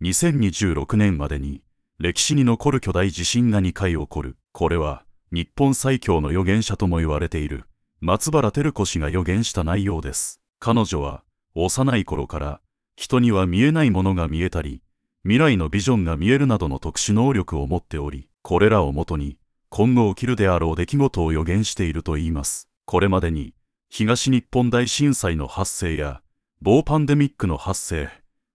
2026年までに歴史に残る巨大地震が2回起こる。これは日本最強の預言者とも言われている松原照子氏が預言した内容です。彼女は幼い頃から人には見えないものが見えたり、未来のビジョンが見えるなどの特殊能力を持っており、これらをもとに今後起きるであろう出来事を予言しているといいます。これまでに東日本大震災の発生や某パンデミックの発生、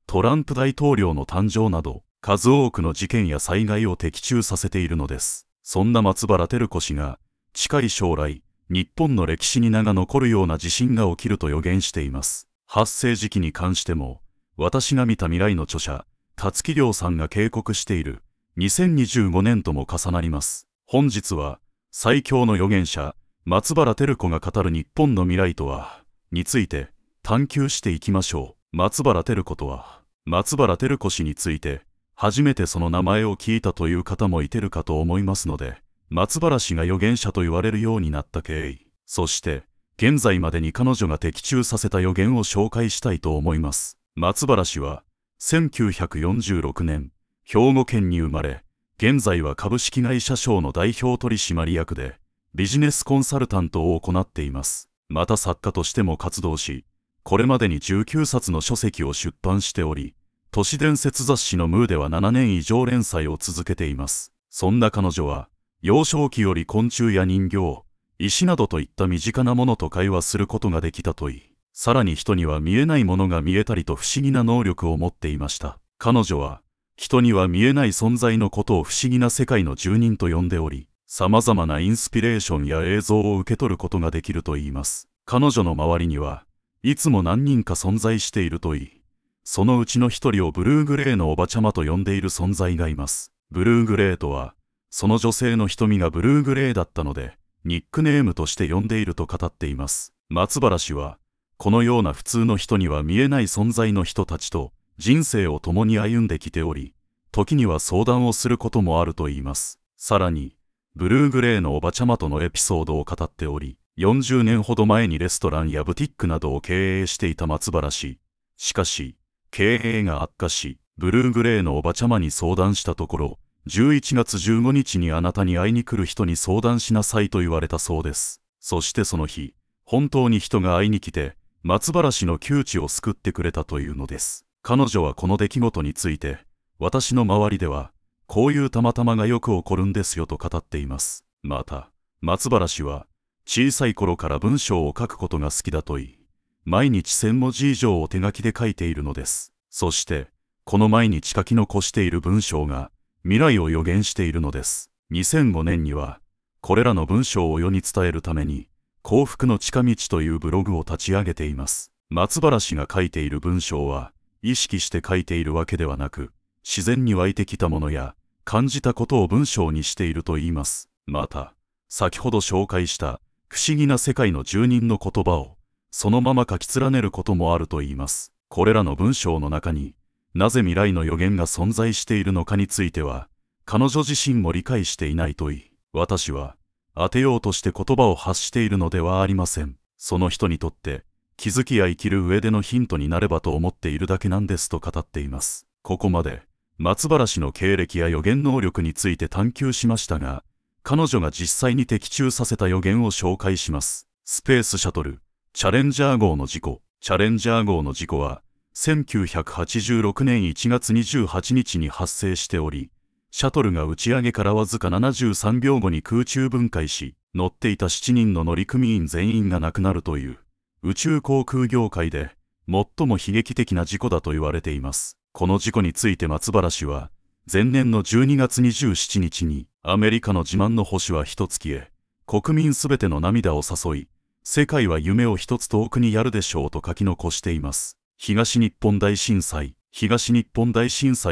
トランプ大統領の誕生など数多くの事件や災害を的中させているのです。そんな松原照子氏が近い将来、日本の歴史に名が残るような地震が起きると予言しています。発生時期に関しても、私が見た未来の著者、辰木亮さんが警告している2025年とも重なります。本日は、最強の預言者、松原照子が語る日本の未来とは、について探求していきましょう。松原照子とは、松原照子氏について、初めてその名前を聞いたという方もいてるかと思いますので、松原氏が預言者と言われるようになった経緯、そして、現在までに彼女が的中させた預言を紹介したいと思います。松原氏は、1946年、兵庫県に生まれ、現在は株式会社賞の代表取締役で、ビジネスコンサルタントを行っています。また作家としても活動し、これまでに19冊の書籍を出版しており、都市伝説雑誌のムーでは7年以上連載を続けています。そんな彼女は、幼少期より昆虫や人形、石などといった身近なものと会話することができたといい、さらに人には見えないものが見えたりと不思議な能力を持っていました。彼女は、人には見えない存在のことを不思議な世界の住人と呼んでおり、様々なインスピレーションや映像を受け取ることができるといいます。彼女の周りには、いつも何人か存在しているといい、そのうちの一人をブルーグレーのおばちゃまと呼んでいる存在がいます。ブルーグレーとは、その女性の瞳がブルーグレーだったので、ニックネームとして呼んでいると語っています。松原氏は、このような普通の人には見えない存在の人たちと人生を共に歩んできており、時には相談をすることもあるといいます。さらに、ブルーグレーのおばちゃまとのエピソードを語っており、40年ほど前にレストランやブティックなどを経営していた松原氏。しかし、経営が悪化し、ブルーグレーのおばちゃまに相談したところ、11月15日にあなたに会いに来る人に相談しなさいと言われたそうです。そしてその日、本当に人が会いに来て、松原氏の窮地を救ってくれたというのです。彼女はこの出来事について、私の周りでは、こういうたまたまがよく起こるんですよと語っています。また、松原氏は、小さい頃から文章を書くことが好きだと言い、毎日1000文字以上を手書きで書いているのです。そして、この毎日書き残している文章が、未来を予言しているのです。2005年には、これらの文章を世に伝えるために、幸福の近道というブログを立ち上げています。松原氏が書いている文章は、意識して書いているわけではなく、自然に湧いてきたものや、感じたことを文章にしていると言います。また、先ほど紹介した、不思議な世界の住人の言葉を、そのまま書き連ねることもあると言います。これらの文章の中に、なぜ未来の予言が存在しているのかについては、彼女自身も理解していないと言い、私は、当てようとして言葉を発しているのではありません。その人にとって、気づきや生きる上でのヒントになればと思っているだけなんですと語っています。ここまで、松原氏の経歴や予言能力について探求しましたが、彼女が実際に的中させた予言を紹介します。スペースシャトル、チャレンジャー号の事故。チャレンジャー号の事故は、1986年1月28日に発生しており、シャトルが打ち上げからわずか73秒後に空中分解し、乗っていた7人の乗組員全員が亡くなるという、宇宙航空業界で最も悲劇的な事故だと言われています。この事故について松原氏は、前年の12月27日に、アメリカの自慢の星は一つ消え、国民すべての涙を誘い、世界は夢を一つ遠くにやるでしょうと書き残しています。東日本大震災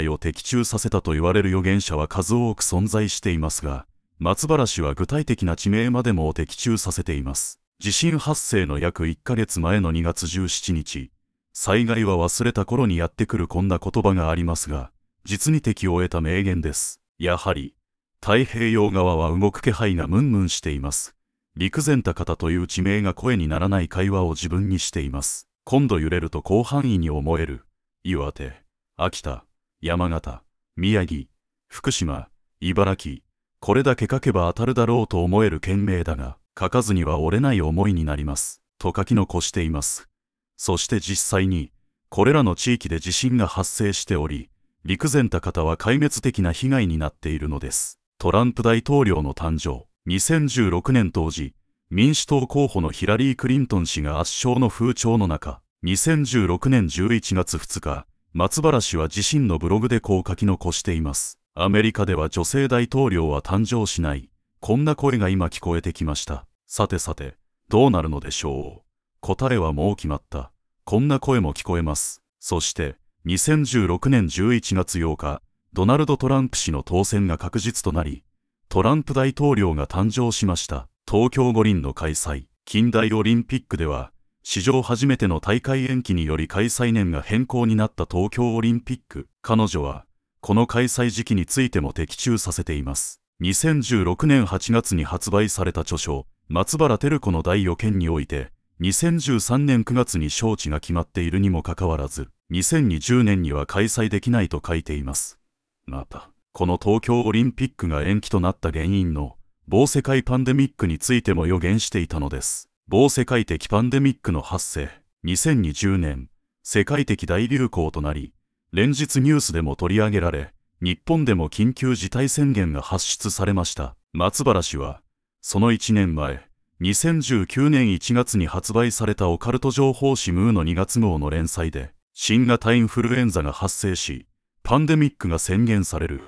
を的中させたと言われる預言者は数多く存在していますが、松原氏は具体的な地名までも的中させています。地震発生の約1ヶ月前の2月17日、災害は忘れた頃にやってくるこんな言葉がありますが、実に敵を得た名言です。やはり、太平洋側は動く気配がムンムンしています。陸前高田という地名が声にならない会話を自分にしています。今度揺れると広範囲に思える。岩手、秋田、山形、宮城、福島、茨城、これだけ書けば当たるだろうと思える県名だが、書かずには折れない思いになります、と書き残しています。そして実際に、これらの地域で地震が発生しており、陸前高田は壊滅的な被害になっているのです。トランプ大統領の誕生、2016年当時、民主党候補のヒラリー・クリントン氏が圧勝の風潮の中、2016年11月2日、松原氏は自身のブログでこう書き残しています。アメリカでは女性大統領は誕生しない。こんな声が今聞こえてきました。さてさて、どうなるのでしょう。答えはもう決まった。こんな声も聞こえます。そして、2016年11月8日、ドナルド・トランプ氏の当選が確実となり、トランプ大統領が誕生しました。東京五輪の開催、近代オリンピックでは、史上初めての大会延期により開催年が変更になった東京オリンピック。彼女は、この開催時期についても的中させています。2016年8月に発売された著書、松原照子の大予見において、2013年9月に招致が決まっているにもかかわらず、2020年には開催できないと書いています。また、この東京オリンピックが延期となった原因の、某世界パンデミックについても予言していたのです。某世界的パンデミックの発生、2020年、世界的大流行となり、連日ニュースでも取り上げられ、日本でも緊急事態宣言が発出されました。松原氏は、その1年前、2019年1月に発売されたオカルト情報誌ムーの2月号の連載で、新型インフルエンザが発生し、パンデミックが宣言される、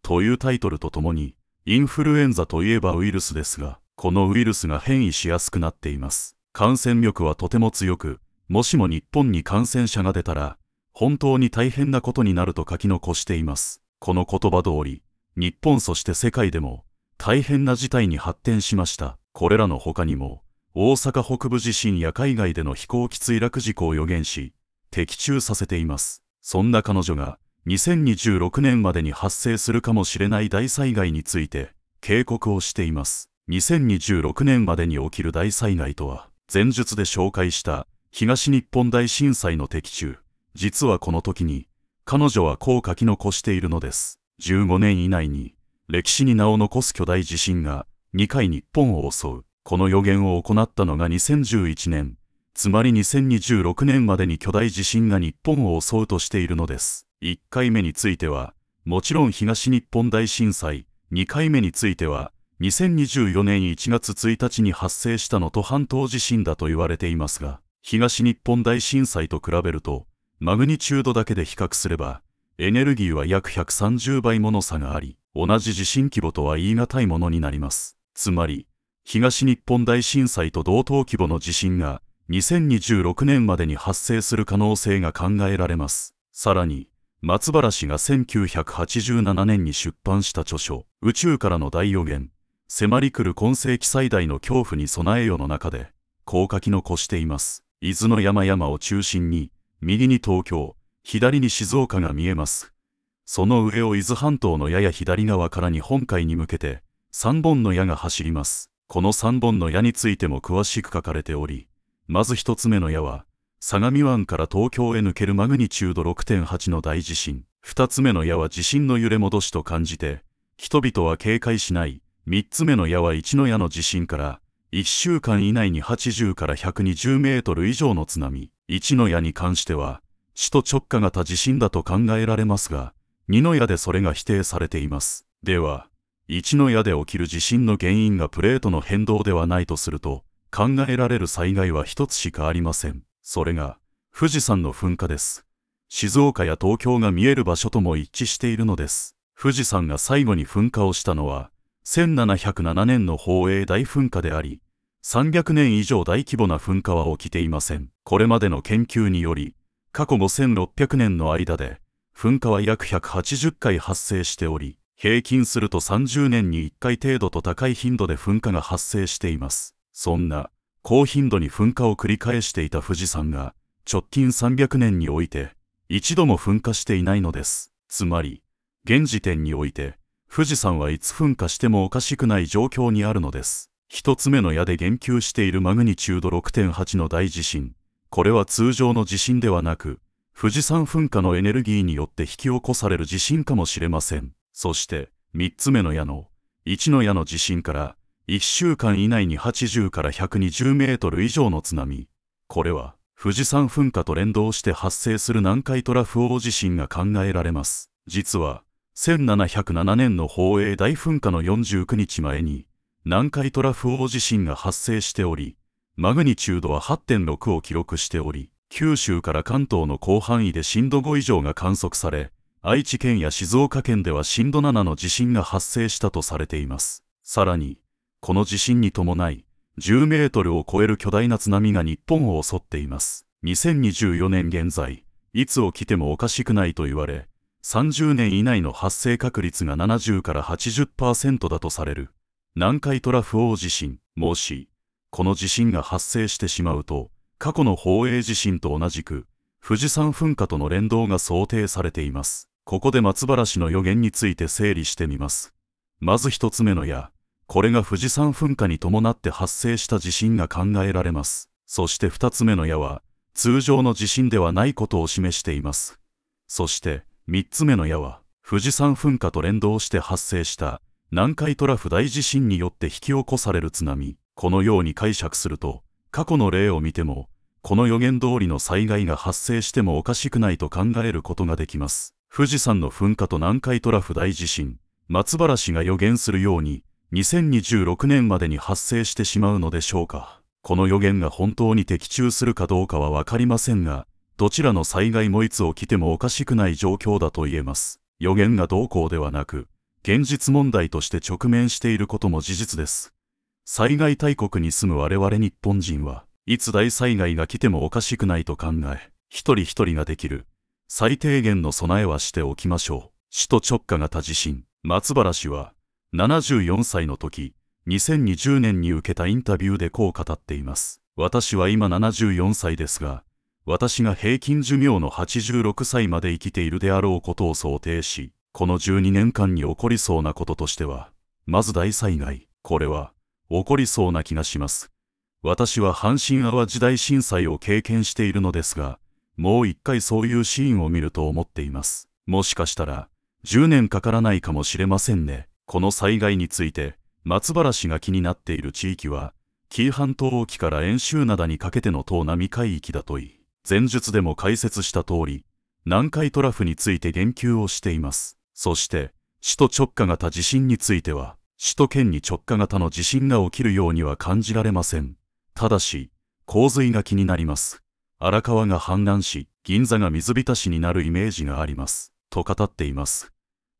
というタイトルとともに、インフルエンザといえばウイルスですが、このウイルスが変異しやすくなっています。感染力はとても強く、もしも日本に感染者が出たら、本当に大変なことになると書き残しています。この言葉通り、日本そして世界でも、大変な事態に発展しました。これらの他にも、大阪北部地震や海外での飛行機墜落事故を予言し、的中させています。そんな彼女が、2026年までに発生するかもしれない大災害について、警告をしています。2026年までに起きる大災害とは、前述で紹介した東日本大震災の的中。実はこの時に、彼女はこう書き残しているのです。15年以内に、歴史に名を残す巨大地震が2回日本を襲う。この予言を行ったのが2011年、つまり2026年までに巨大地震が日本を襲うとしているのです。1回目については、もちろん東日本大震災、2回目については、2024年1月1日に発生した能登半島地震だと言われていますが、東日本大震災と比べると、マグニチュードだけで比較すれば、エネルギーは約130倍もの差があり、同じ地震規模とは言い難いものになります。つまり、東日本大震災と同等規模の地震が、2026年までに発生する可能性が考えられます。さらに、松原氏が1987年に出版した著書、宇宙からの大予言。迫り来る今世紀最大の恐怖に備えよの中で、こう書き残しています。伊豆の山々を中心に、右に東京、左に静岡が見えます。その上を伊豆半島のやや左側から日本海に向けて、3本の矢が走ります。この3本の矢についても詳しく書かれており、まず1つ目の矢は、相模湾から東京へ抜けるマグニチュード 6.8 の大地震。2つ目の矢は地震の揺れ戻しと感じて、人々は警戒しない。3つ目の矢は1の矢の地震から1週間以内に80から120メートル以上の津波。1の矢に関しては首都直下型地震だと考えられますが、2の矢でそれが否定されています。では、1の矢で起きる地震の原因がプレートの変動ではないとすると、考えられる災害は1つしかありません。それが富士山の噴火です。静岡や東京が見える場所とも一致しているのです。富士山が最後に噴火をしたのは、1707年の宝永大噴火であり、300年以上大規模な噴火は起きていません。これまでの研究により、過去5600年の間で、噴火は約180回発生しており、平均すると30年に1回程度と高い頻度で噴火が発生しています。そんな、高頻度に噴火を繰り返していた富士山が、直近300年において、一度も噴火していないのです。つまり、現時点において、富士山はいつ噴火してもおかしくない状況にあるのです。一つ目の矢で言及しているマグニチュード 6.8 の大地震。これは通常の地震ではなく、富士山噴火のエネルギーによって引き起こされる地震かもしれません。そして3つ目の矢の1の矢の地震から1週間以内に80から120メートル以上の津波、これは富士山噴火と連動して発生する南海トラフ大地震が考えられます。実は1707年の宝永大噴火の49日前に南海トラフ大地震が発生しており、マグニチュードは 8.6 を記録しており、九州から関東の広範囲で震度5以上が観測され、愛知県や静岡県では震度7の地震が発生したとされています。さらにこの地震に伴い10メートルを超える巨大な津波が日本を襲っています。2024年現在、いつ起きてもおかしくないと言われ、30年以内の発生確率が70から 80% だとされる南海トラフ大地震。もしこの地震が発生してしまうと、過去の宝永地震と同じく富士山噴火との連動が想定されています。ここで松原氏の予言について整理してみます。まず1つ目の矢、これが富士山噴火に伴って発生した地震が考えられます。そして2つ目の矢は通常の地震ではないことを示しています。そして3つ目の矢は富士山噴火と連動して発生した南海トラフ大地震によって引き起こされる津波。このように解釈すると、過去の例を見てもこの予言通りの災害が発生してもおかしくないと考えることができます。富士山の噴火と南海トラフ大地震、松原氏が予言するように2026年までに発生してしまうのでしょうか。この予言が本当に的中するかどうかは分かりませんが、どちらの災害もいつ起きてもおかしくない状況だと言えます。予言がどうこうではなく、現実問題として直面していることも事実です。災害大国に住む我々日本人は、いつ大災害が来てもおかしくないと考え、一人一人ができる最低限の備えはしておきましょう。首都直下型地震、松原氏は74歳の時、2020年に受けたインタビューでこう語っています。私は今74歳ですが、私が平均寿命の86歳まで生きているであろうことを想定し、この12年間に起こりそうなこととしては、まず大災害、これは起こりそうな気がします。私は阪神・淡路大震災を経験しているのですが、もう一回そういうシーンを見ると思っています。もしかしたら10年かからないかもしれませんね。この災害について松原氏が気になっている地域は、紀伊半島沖から遠州灘にかけての東南海域だといい、前述でも解説した通り南海トラフについて言及をしています。そして首都直下型地震については、首都圏に直下型の地震が起きるようには感じられません。ただし、洪水が気になります。荒川が氾濫し、銀座が水浸しになるイメージがあります。と語っています。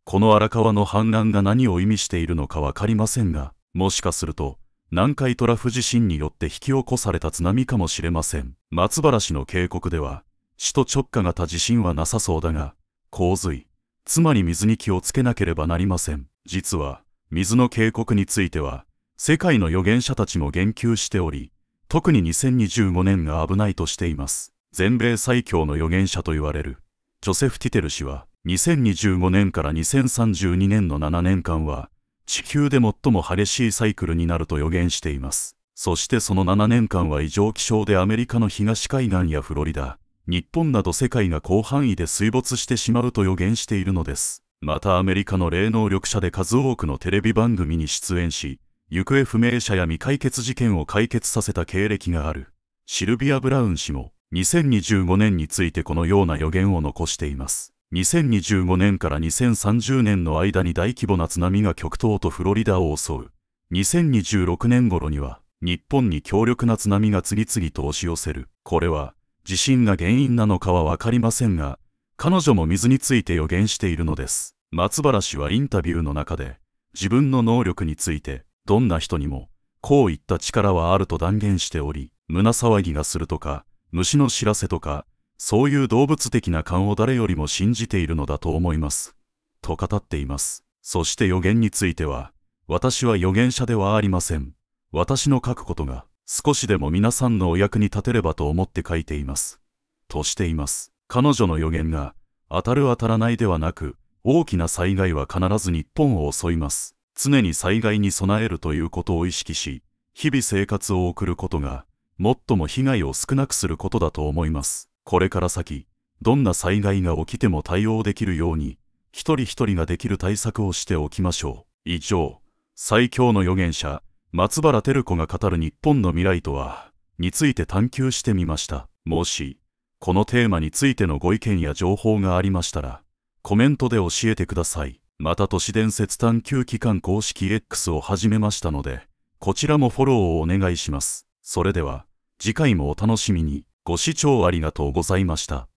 この荒川の氾濫が何を意味しているのか分かりませんが、もしかすると、南海トラフ地震によって引き起こされた津波かもしれません。松原氏の警告では、首都直下型地震はなさそうだが、洪水、つまり水に気をつけなければなりません。実は、水の警告については世界の預言者たちも言及しており、特に2025年が危ないとしています。全米最強の預言者と言われるジョセフ・ティテル氏は、2025年から2032年の7年間は地球で最も激しいサイクルになると予言しています。そしてその7年間は異常気象で、アメリカの東海岸やフロリダ、日本など世界が広範囲で水没してしまうと予言しているのです。またアメリカの霊能力者で数多くのテレビ番組に出演し、行方不明者や未解決事件を解決させた経歴があるシルビア・ブラウン氏も2025年についてこのような予言を残しています。2025年から2030年の間に大規模な津波が極東とフロリダを襲う。2026年頃には日本に強力な津波が次々と押し寄せる。これは地震が原因なのかは分かりませんが、彼女も水について予言しているのです。松原氏はインタビューの中で、自分の能力について、どんな人にも、こういった力はあると断言しており、胸騒ぎがするとか、虫の知らせとか、そういう動物的な感を誰よりも信じているのだと思います。と語っています。そして予言については、私は予言者ではありません。私の書くことが、少しでも皆さんのお役に立てればと思って書いています。としています。彼女の予言が当たる当たらないではなく、大きな災害は必ず日本を襲います。常に災害に備えるということを意識し、日々生活を送ることが最も被害を少なくすることだと思います。これから先どんな災害が起きても対応できるように、一人一人ができる対策をしておきましょう。以上、最強の預言者、松原照子が語る日本の未来とは、について探求してみました。もし、このテーマについてのご意見や情報がありましたら、コメントで教えてください。また都市伝説探求機関公式 X を始めましたので、こちらもフォローをお願いします。それでは、次回もお楽しみに。ご視聴ありがとうございました。